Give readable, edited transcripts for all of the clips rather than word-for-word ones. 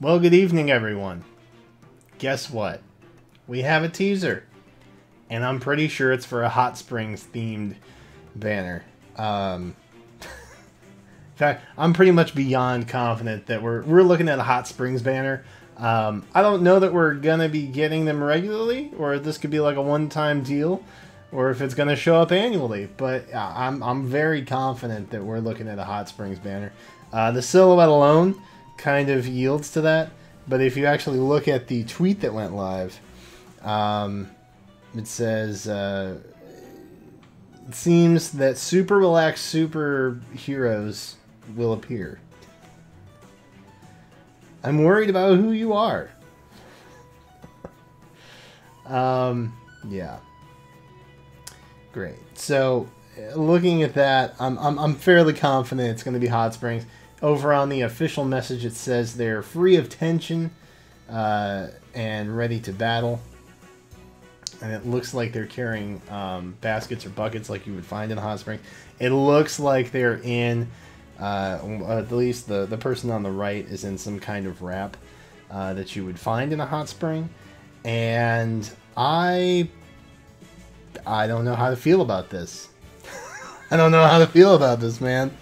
Well, good evening, everyone. Guess what? We have a teaser. And I'm pretty sure it's for a hot springs themed banner. In fact, I'm pretty much beyond confident that we're looking at a hot springs banner. I don't know that we're going to be getting them regularly, or if this could be like a one-time deal, or if it's going to show up annually. But I'm very confident that we're looking at a hot springs banner. The silhouette alone kind of yields to that, but if you actually look at the tweet that went live, it says it seems that super relaxed superheroes will appear. I'm worried about who you are. Yeah, great. So looking at that, I'm fairly confident it's going to be hot springs. Over on the official message, it says they're free of tension and ready to battle. And it looks like they're carrying baskets or buckets like you would find in a hot spring. It looks like they're in, at least the person on the right is in some kind of wrap that you would find in a hot spring. And I don't know how to feel about this. I don't know how to feel about this, man.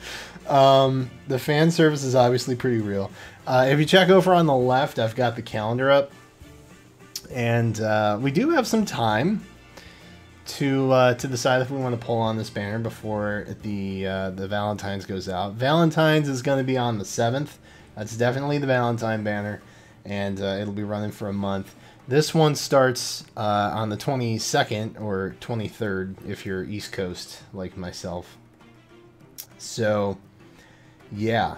The fan service is obviously pretty real. If you check over on the left, I've got the calendar up, and we do have some time to decide if we want to pull on this banner before the Valentine's goes out. Valentine's is going to be on the 7th. That's definitely the Valentine banner, and it'll be running for a month. This one starts on the 22nd or 23rd if you're East Coast like myself. So yeah,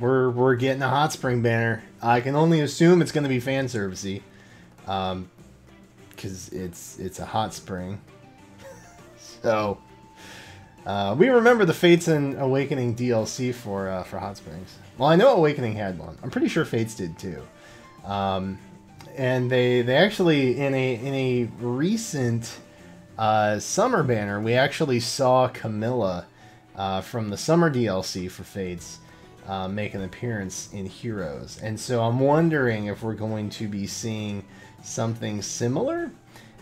we're getting a hot spring banner. I can only assume it's going to be fan servicey, because it's a hot spring. So we remember the Fates and Awakening DLC for hot springs. Well, I know Awakening had one. I'm pretty sure Fates did too. And they actually in a recent summer banner, we actually saw Camilla from the summer DLC for Fates make an appearance in Heroes. And so I'm wondering if we're going to be seeing something similar.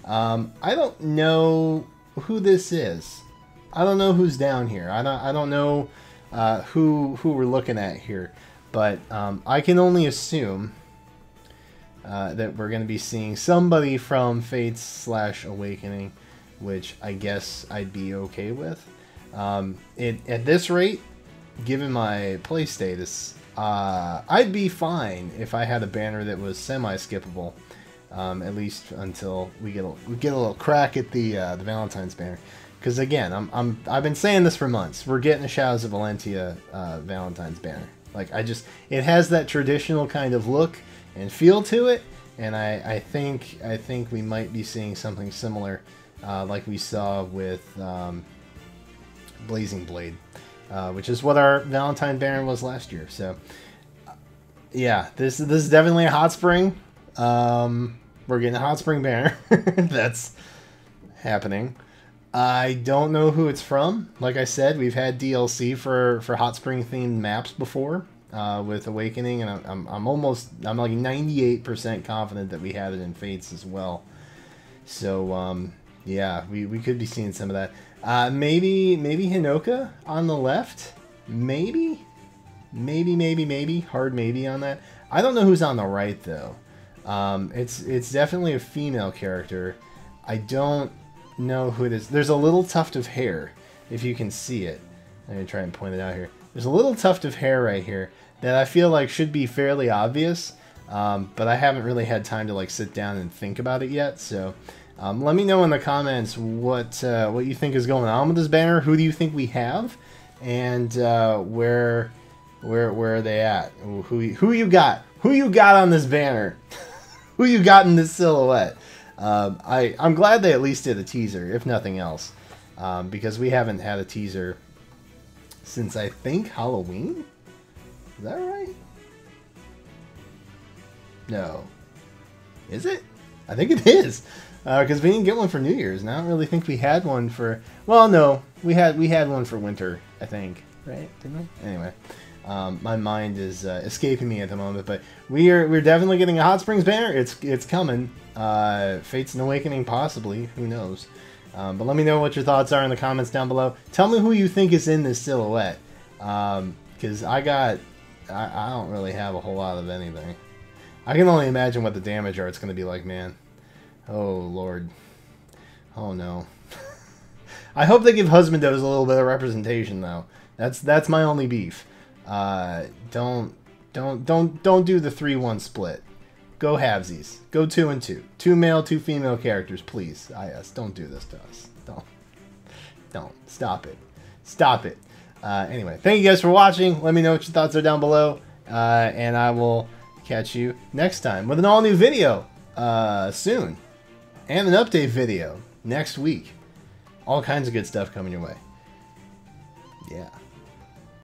I don't know who this is. I don't know who's down here. I don't know who we're looking at here, but I can only assume that we're going to be seeing somebody from Fates / Awakening, which I guess I'd be okay with. At this rate, given my play status, I'd be fine if I had a banner that was semi-skippable, at least until we get a little crack at the Valentine's banner. Because again, I've been saying this for months. We're getting a Shadows of Valentia Valentine's banner. Like it has that traditional kind of look and feel to it, and I think we might be seeing something similar, like we saw with Blazing Blade, which is what our Valentine banner was last year. So yeah, this is definitely a hot spring. We're getting a hot spring banner. That's happening. I don't know who it's from. Like I said, we've had DLC for hot spring themed maps before with Awakening, and I'm like 98% confident that we had it in Fates as well. So yeah, we could be seeing some of that. Maybe Hinoka on the left. Maybe. Hard maybe on that. I don't know who's on the right though. It's definitely a female character. I don't know who it is. There's a little tuft of hair, if you can see it. I'm gonna try and point it out here. There's a little tuft of hair right here that I feel like should be fairly obvious, but I haven't really had time to like sit down and think about it yet. So. Let me know in the comments what you think is going on with this banner. Who do you think we have, and where are they at? Ooh, who you got? Who you got on this banner? Who you got in this silhouette? I'm glad they at least did a teaser, if nothing else, because we haven't had a teaser since I think Halloween. Is that right? No, is it? I think it is. Because we didn't get one for New Year's, and I don't really think we had one for... Well, no, we had one for winter, I think. Right? Didn't we? Anyway, My mind is escaping me at the moment, but we're definitely getting a Hot Springs banner. It's coming. Fates and Awakening, possibly. Who knows? But let me know what your thoughts are in the comments down below. Tell me who you think is in this silhouette, because I don't really have a whole lot of anything. I can only imagine what the damage art's going to be like, man. Oh, Lord. Oh, no. I hope they give Husbandos a little bit of representation, though. That's my only beef. Don't do the 3-1 split. Go halvesies. Go 2 and 2. 2 male, 2 female characters, please. IS, don't do this to us. Don't. Stop it. Stop it. Anyway, thank you guys for watching. Let me know what your thoughts are down below, and I will catch you next time with an all-new video soon, and an update video next week. All kinds of good stuff coming your way. Yeah.